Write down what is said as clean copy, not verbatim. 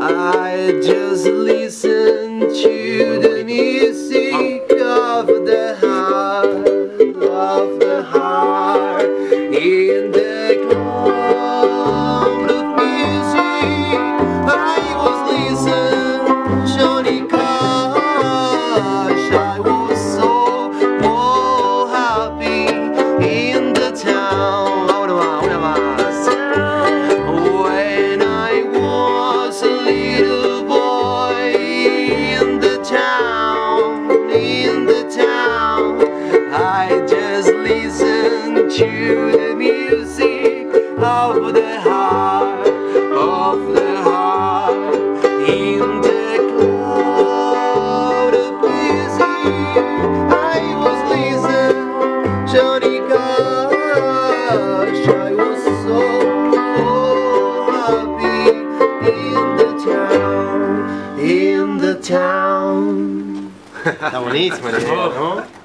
I just listen to the music of the heart, in the ground of music. I was listening to Johnny Cash. I was so happy in the town. I just listen to the music of the heart, of the heart, in the cloud of music. I was listening to Johnny Cash. I was so happy in the town. Está buenísimo, ¿no?